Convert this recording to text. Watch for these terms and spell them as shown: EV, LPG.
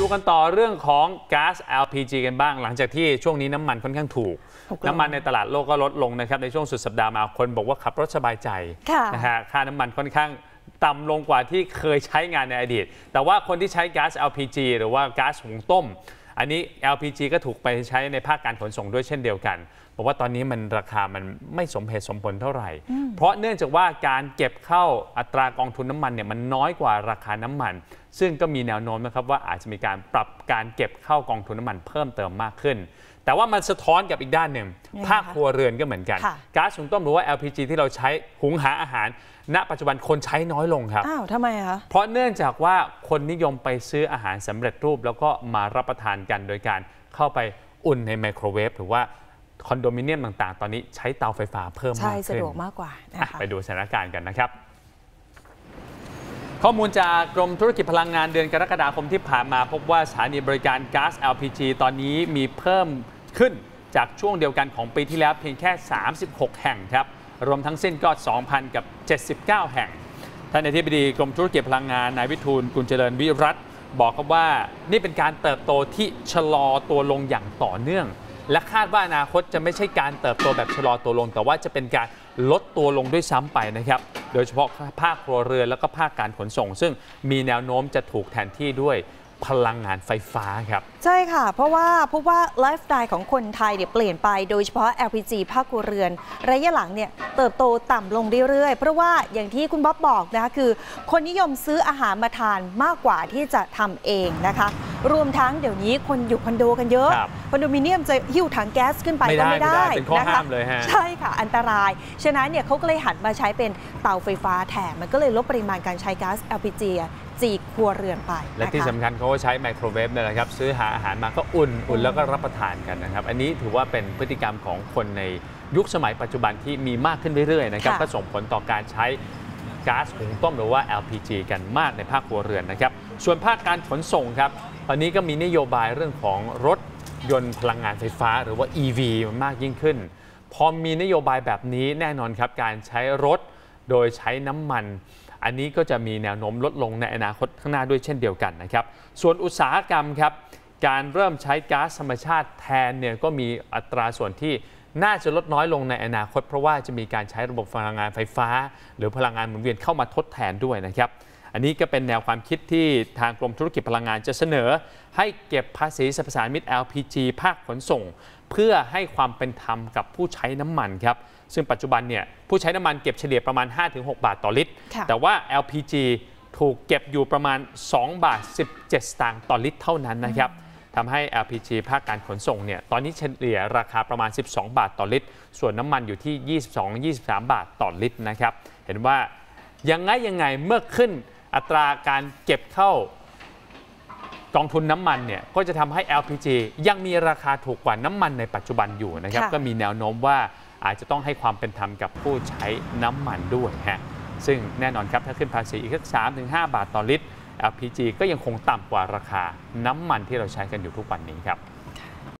ดูกันต่อเรื่องของก๊าซ LPG กันบ้างหลังจากที่ช่วงนี้น้ำมันค่อนข้างถูกน้ำมันในตลาดโลกก็ลดลงนะครับในช่วงสุดสัปดาห์มาคนบอกว่าขับรถสบายใจนะฮะค่าน้ำมันค่อนข้างต่ำลงกว่าที่เคยใช้งานในอดีตแต่ว่าคนที่ใช้ก๊าซ LPG หรือว่าก๊าซหุงต้มอันนี้ LPG ก็ถูกไปใช้ในภาคการขนส่งด้วยเช่นเดียวกันบอกว่าตอนนี้มันราคามันไม่สมเหตุสมผลเท่าไหร่เพราะเนื่องจากว่าการเก็บเข้าอัตรากองทุนน้ำมันเนี่ยมันน้อยกว่าราคาน้ำมันซึ่งก็มีแนวโน้มนะครับว่าอาจจะมีการปรับการเก็บเข้ากองทุนน้ำมันเพิ่มเติมมากขึ้นแต่ว่ามันสะท้อนกับอีกด้านหนึ่งภาคครัวเรือนก็เหมือนกันก๊าซหุงต้มหรือว่า LPG ที่เราใช้หุงหาอาหารณปัจจุบันคนใช้น้อยลงครับอ้าวทำไมคะเพราะเนื่องจากว่าคนนิยมไปซื้ออาหารสำเร็จรูปแล้วก็มารับประทานกันโดยการเข้าไปอุ่นในไมโครเวฟหรือว่าคอนโดมิเนียมต่างๆตอนนี้ใช้เตาไฟฟ้าเพิ่มมากขึ้นสะดวกมากกว่านะคะไปดูสถานการณ์กันนะครับข้อมูลจากกรมธุรกิจพลังงานเดือนกรกฎาคมที่ผ่านมาพบว่าสถานีบริการก๊าซ LPG ตอนนี้มีเพิ่มขึ้นจากช่วงเดียวกันของปีที่แล้วเพียงแค่36แห่งครับรวมทั้งสิ้นก็ 2,000 กับ 79 แห่งท่านอธิบดีกรมธุรกิจพลังงานนายวิทูลกุลเจริญวิรัตบอกครับว่านี่เป็นการเติบโตที่ชะลอตัวลงอย่างต่อเนื่องและคาดว่าอนาคตจะไม่ใช่การเติบโตแบบชะลอตัวลงแต่ว่าจะเป็นการลดตัวลงด้วยซ้ำไปนะครับโดยเฉพาะภาคครัวเรือนแล้วก็ภาคการขนส่งซึ่งมีแนวโน้มจะถูกแทนที่ด้วยพลังงานไฟฟ้าครับใช่ค่ะเพราะว่าพบว่าไลฟ์สไตล์ของคนไทยเนี่ยเปลี่ยนไปโดยเฉพาะ LPG ภาคครัวเรือนระยะหลังเนี่ยเติบโตต่ำลงเรื่อยๆเพราะว่าอย่างที่คุณบ๊อบบอกนะคะคือคนนิยมซื้ออาหารมาทานมากกว่าที่จะทำเองนะคะรวมทั้งเดี๋ยวนี้คนอยู่คอนโดกันเยอะคอนโดมิเนียมจะหิ้วถังแก๊สขึ้นไปก็ไม่ได้เป็นข้อห้ามเลยฮะใช่ค่ะอันตรายฉะนั้นเนี่ยเขาก็เลยหันมาใช้เป็นเตาไฟฟ้าแทนมันก็เลยลดปริมาณการใช้ก๊าซ LPGจีครัวเรือนไปและที่สำคัญเขาก็ใช้ไมโครเวฟเนี่ยแหละครับซื้อหาอาหารมาก็อุ่นแล้วก็รับประทานกันนะครับอันนี้ถือว่าเป็นพฤติกรรมของคนในยุคสมัยปัจจุบันที่มีมากขึ้นเรื่อยๆนะครับก็ส่งผลต่อการใช้ก๊าซหุงต้มหรือว่า LPG กันมากในภาคครัวเรือนนะครับส่วนภาคการขนส่งครับตอนนี้ก็มีนโยบายเรื่องของรถยนต์พลังงานไฟฟ้าหรือว่า EV มันมากยิ่งขึ้นพอมีนโยบายแบบนี้แน่นอนครับการใช้รถโดยใช้น้ำมันอันนี้ก็จะมีแนวโน้มลดลงในอนาคตข้างหน้าด้วยเช่นเดียวกันนะครับส่วนอุตสาหกรรมครับการเริ่มใช้ก๊าซธรรมชาติแทนเนี่ยก็มีอัตราส่วนที่น่าจะลดน้อยลงในอนาคตเพราะว่าจะมีการใช้ระบบพลังงานไฟฟ้าหรือพลังงานหมุนเวียนเข้ามาทดแทนด้วยนะครับอันนี้ก็เป็นแนวความคิดที่ทางกรมธุรกิจพลังงานจะเสนอให้เก็บภาษีสรรพสามิต LPG ภาคขนส่งเพื่อให้ความเป็นธรรมกับผู้ใช้น้ำมันครับซึ่งปัจจุบันเนี่ยผู้ใช้น้ำมันเก็บเฉลี่ยประมาณ 5-6 บาทต่อลิตรแต่ว่า LPG ถูกเก็บอยู่ประมาณ 2.17 บาทต่อลิตรเท่านั้นนะครับทำให้ LPG ภาคการขนส่งเนี่ยตอนนี้เฉลี่ยราคาประมาณ 12 บาทต่อลิตรส่วนน้ำมันอยู่ที่ 22-23 บาทต่อลิตรนะครับเห็นว่ายังไงเมื่อขึ้นอัตราการเก็บเข้ากองทุนน้ำมันเนี่ยก็จะทำให้ LPG ยังมีราคาถูกกว่าน้ำมันในปัจจุบันอยู่นะครับก็มีแนวโน้มว่าอาจจะต้องให้ความเป็นธรรมกับผู้ใช้น้ำมันด้วยฮะซึ่งแน่นอนครับถ้าขึ้นภาษีอีกสัก 3-5 บาทต่อลิตร LPG ก็ยังคงต่ำกว่าราคาน้ำมันที่เราใช้กันอยู่ทุกวันนี้ครับ